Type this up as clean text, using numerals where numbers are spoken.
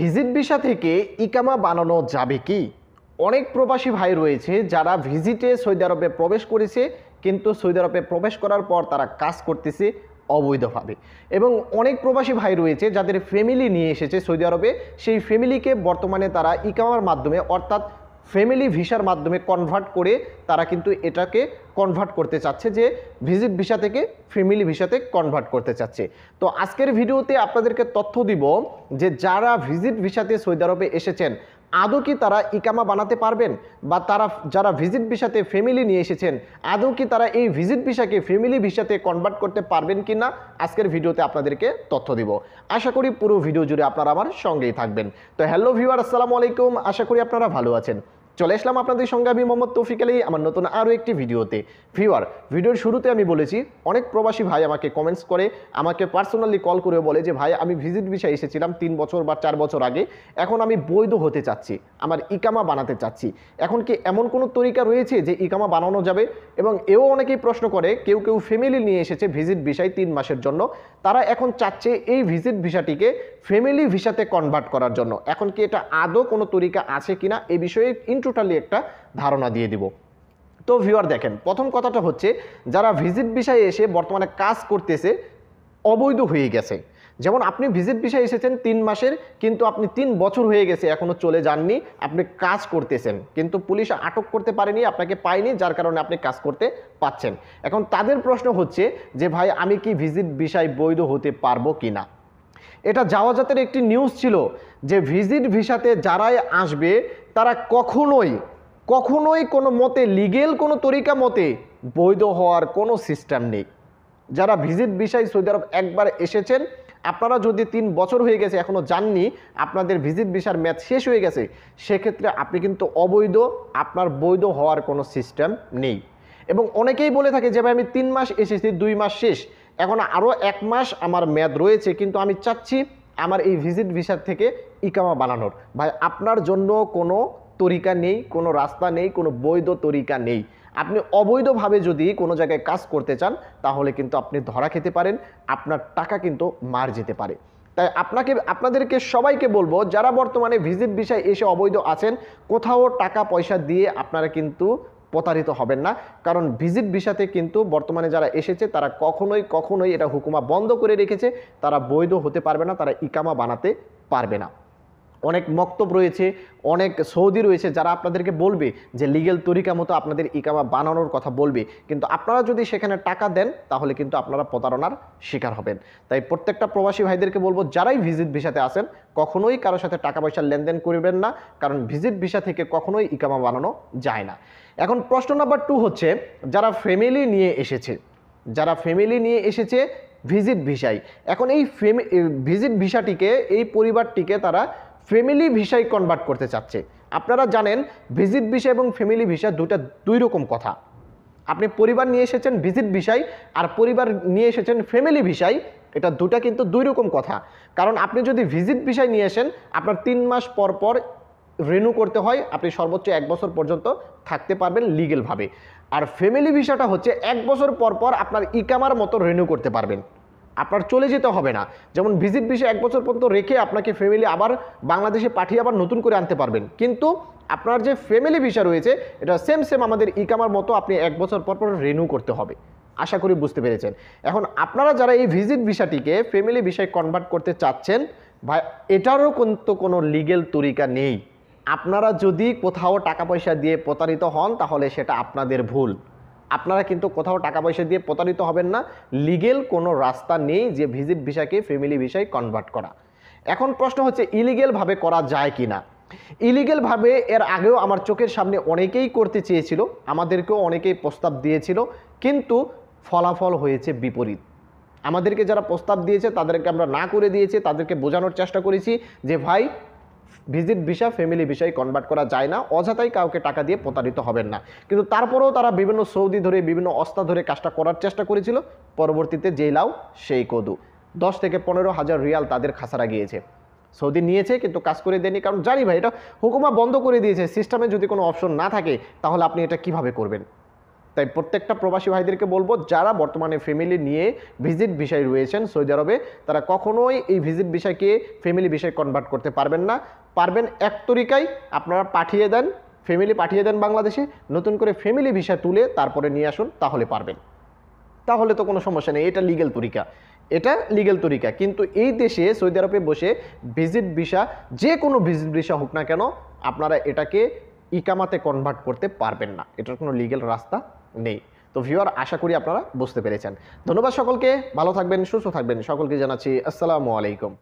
Visit visa থেকে ইকামা বানানো যাবে কি? অনেক প্রবাসী ভাই রয়েছে যারা ভিজিটে সৌদি আরবে প্রবেশ করেছে, কিন্তু সৌদি আরবে প্রবেশ করার পর তারা কাজ করতেছে অবৈধভাবে। এবং অনেক প্রবাসী ভাই রয়েছে যাদের ফ্যামিলি নিয়ে এসেছে সৌদি আরবে, সেই ফ্যামিলিকে বর্তমানে তারা ইকামার মাধ্যমে অর্থাৎ ফ্যামিলি ভিসার মাধ্যমে কনভার্ট করে তারা কিন্তু এটাকে কনভার্ট করতে চাচ্ছে, যে ভিজিট ভিসা থেকে ফ্যামিলি ভিসাতে কনভার্ট করতে চাচ্ছে। তো আজকের ভিডিওতে আপনাদেরকে তথ্য দিব যে যারা ভিজিট ভিসাতে সৌদি আরবে এসেছেন আদৌ কি তারা ইকামা বানাতে পারবেন, বা তারা যারা ভিজিট ভিসাতে ফ্যামিলি নিয়ে এসেছেন আদৌ কি তারা এই ভিজিট ভিসাকে ফ্যামিলি ভিসাতে কনভার্ট করতে পারবেন কি না, আজকের ভিডিওতে আপনাদেরকে তথ্য দিব। আশা করি পুরো ভিডিও জুড়ে আপনারা আমার সঙ্গেই থাকবেন। তো হ্যালো ভিউয়ার, আসসালামু আলাইকুম, আশা করি আপনারা ভালো আছেন। চলে আসলাম আপনাদের সঙ্গে আমি মোহাম্মদ তৌফিক আলী আমার নতুন আরও একটি ভিডিওতে। ভিউয়ার, ভিডিওর শুরুতে আমি বলেছি অনেক প্রবাসী ভাই আমাকে কমেন্টস করে, আমাকে পার্সোনালি কল করে বলে যে ভাই আমি ভিজিট ভিসায় এসেছিলাম 3 বছর বা 4 বছর আগে, এখন আমি বৈধ হতে চাচ্ছি, আমার ইকামা বানাতে চাচ্ছি, এখন কি এমন কোনো তরিকা রয়েছে যে ইকামা বানানো যাবে? এবং এও অনেকেই প্রশ্ন করে, কেউ কেউ ফ্যামিলি নিয়ে এসেছে ভিজিট ভিসায় 3 মাসের জন্য, তারা এখন চাচ্ছে এই ভিজিট ভিসাটিকে ফ্যামিলি ভিসাতে কনভার্ট করার জন্য, এখন কি এটা আদৌ কোনো তরিকা আছে কিনা এ বিষয়ে টোটালি একটা ধারণা দিয়ে দিব। তো ভিউয়ার দেখেন, প্রথম কথাটা হচ্ছে যারা ভিজিট ভিসায় এসে বর্তমানে কাজ করতেছে অবৈধ হয়ে গেছে, যেমন আপনি ভিজিট ভিসায় এসেছেন 3 মাসের, কিন্তু আপনি 3 বছর হয়ে গেছে এখনও চলে যাননি, আপনি কাজ করতেছেন কিন্তু পুলিশ আটক করতে পারেনি, আপনাকে পায়নি, যার কারণে আপনি কাজ করতে পাচ্ছেন। এখন তাদের প্রশ্ন হচ্ছে যে ভাই আমি কি ভিজিট ভিসায় বৈধ হতে পারবো কি না? এটা জাওয়াজাতের একটি নিউজ ছিল যে ভিজিট ভিসাতে যারাই আসবে তারা কখনোই কোনো মতে লিগেল কোনো তরিকা মতে বৈধ হওয়ার কোনো সিস্টেম নেই। যারা ভিজিট ভিসায় সৌদি আরব একবার এসেছেন, আপনারা যদি 3 বছর হয়ে গেছে এখনও যাননি, আপনাদের ভিজিট ভিসার মেয়াদ শেষ হয়ে গেছে, সেক্ষেত্রে আপনি কিন্তু অবৈধ, আপনার বৈধ হওয়ার কোনো সিস্টেম নেই। এবং অনেকেই বলে থাকে যে ভাই আমি 3 মাস এসেছি, 2 মাস শেষ, এখন আরও 1 মাস আমার মেয়াদ রয়েছে, কিন্তু আমি চাচ্ছি আমার এই ভিজিট ভিসার থেকে ইকামা বানানোর। ভাই আপনার জন্য কোনো তরিকা নেই, কোনো রাস্তা নেই, কোনো বৈধ তরিকা নেই। আপনি অবৈধভাবে যদি কোনো জায়গায় কাজ করতে চান তাহলে কিন্তু আপনি ধরা খেতে পারেন, আপনার টাকা কিন্তু মার যেতে পারে। তাই আপনাদেরকে সবাইকে বলবো, যারা বর্তমানে ভিজিট ভিসায় এসে অবৈধ আছেন, কোথাও টাকা পয়সা দিয়ে আপনারা কিন্তু প্রতারিত হবেন না, কারণ ভিজিট ভিসাতে কিন্তু বর্তমানে যারা এসেছে তারা কখনোই এটা হুকুমা বন্ধ করে রেখেছে, তারা বৈধ হতে পারবে না, তারা ইকামা বানাতে পারবে না। অনেক মক্তব রয়েছে, অনেক সৌদি রয়েছে যারা আপনাদেরকে বলবে যে লিগেল তরিকা মতো আপনাদের ইকামা বানানোর কথা বলবে, কিন্তু আপনারা যদি সেখানে টাকা দেন তাহলে কিন্তু আপনারা প্রতারণার শিকার হবেন। তাই প্রত্যেকটা প্রবাসী ভাইদেরকে বলবো, যারাই ভিজিট ভিসাতে আসেন কখনোই কারো সাথে টাকা পয়সার লেনদেন করবেন না, কারণ ভিজিট ভিসা থেকে কখনোই ইকামা বানানো যায় না। এখন প্রশ্ন নাম্বার 2 হচ্ছে যারা ফ্যামিলি নিয়ে এসেছে, ভিজিট ভিসায়, এখন এই ভিজিট ভিসাটিকে, এই পরিবারটিকে তারা ফ্যামিলি ভিসায় কনভার্ট করতে চাচ্ছে। আপনারা জানেন ভিজিট ভিসা এবং ফ্যামিলি ভিসা দুই রকম কথা। আপনি পরিবার নিয়ে এসেছেন ভিজিট ভিসায় আর পরিবার নিয়ে এসেছেন ফ্যামিলি ভিসায়, এটা দুটা কিন্তু দুই রকম কথা। কারণ আপনি যদি ভিজিট ভিসায় নিয়ে আসেন, আপনার 3 মাস পর পর রিনিউ করতে হয়, আপনি সর্বোচ্চ 1 বছর পর্যন্ত থাকতে পারবেন লিগেলভাবে। আর ফ্যামিলি ভিসাটা হচ্ছে 1 বছর পর পর আপনার ইকামার মতো রিনিউ করতে পারবেন, আপনার চলে যেতে হবে না। যেমন ভিজিট ভিসা 1 বছর পর্যন্ত রেখে আপনাকে ফ্যামিলি আবার বাংলাদেশে পাঠিয়ে আবার নতুন করে আনতে পারবেন, কিন্তু আপনার যে ফ্যামিলি ভিসা রয়েছে এটা সেম আমাদের ইকামার মতো আপনি 1 বছর পর পর রিনিউ করতে হবে। আশা করি বুঝতে পেরেছেন। এখন আপনারা যারা এই ভিজিট ভিসাটিকে ফ্যামিলি ভিসায় কনভার্ট করতে চাচ্ছেন, ভাই এটারও কিন্তু কোনো লিগেল তরিকা নেই। আপনারা যদি কোথাও টাকা পয়সা দিয়ে প্রতারিত হন তাহলে সেটা আপনাদের ভুল, আপনারা কিন্তু কোথাও টাকা পয়সা দিয়ে প্রতারিত হবেন না। লিগেল কোনো রাস্তা নেই যে ভিজিট ভিসাকে ফ্যামিলি ভিসায় কনভার্ট করা। এখন প্রশ্ন হচ্ছে ইলিগেলভাবে করা যায় কি না? ইলিগেলভাবে এর আগেও আমার চোখের সামনে অনেকেই করতে চেয়েছিল, আমাদেরকেও অনেকেই প্রস্তাব দিয়েছিল, কিন্তু ফলাফল হয়েছে বিপরীত। আমাদেরকে যারা প্রস্তাব দিয়েছে তাদেরকে আমরা না করে দিয়েছি, তাদেরকে বোঝানোর চেষ্টা করেছি যে ভাই ভিজিট ভিসা ফ্যামিলি ভিসায় কনভার্ট করা যায় না, অযথাই কাউকে টাকা দিয়ে প্রতারিত হবেন না। কিন্তু তারপরেও তারা বিভিন্ন সৌদি ধরে, বিভিন্ন অস্তা ধরে কাজটা করার চেষ্টা করেছিল, পরবর্তীতে যেই লাউ সেই কদু। 10 থেকে 15 হাজার রিয়াল তাদের খাসারা গিয়েছে। সৌদি নিয়েছে কিন্তু কাজ করে দেয়নি, কারণ জানি ভাই এটা হুকুমা বন্ধ করে দিয়েছে, সিস্টেমে যদি কোনো অপশন না থাকে তাহলে আপনি এটা কিভাবে করবেন? তাই প্রত্যেকটা প্রবাসী ভাইদেরকে বলবো যারা বর্তমানে ফ্যামিলি নিয়ে ভিজিট ভিসায় রয়েছেন সৌদি আরবে তারা কখনোই এই ভিজিট ভিসাকে ফ্যামিলি ভিসায় কনভার্ট করতে পারবেন না। পারবেন এক তরিকায় আপনারা পাঠিয়ে দেন, ফ্যামিলি পাঠিয়ে দেন বাংলাদেশে, নতুন করে ফ্যামিলি ভিসা তুলে তারপরে নিয়ে আসুন, তাহলে পারবেন, তাহলে তো কোনো সমস্যা নেই। এটা লিগ্যাল তরিকা, এটা লিগ্যাল তরিকা। কিন্তু এই দেশে সৌদি আরবে বসে ভিজিট ভিসা, যে কোনো ভিজিট ভিসা হোক না কেন, আপনারা এটাকে ইকামাতে কনভার্ট করতে পারবেন না, এটার কোনো লিগ্যাল রাস্তা নেই। তো ভিউয়ার, আশা করি আপনারা বুঝতে পেরেছেন। ধন্যবাদ সকলকে, ভালো থাকবেন, সুস্থ থাকবেন, সকলকে জানাচ্ছি আসসালামু আলাইকুম।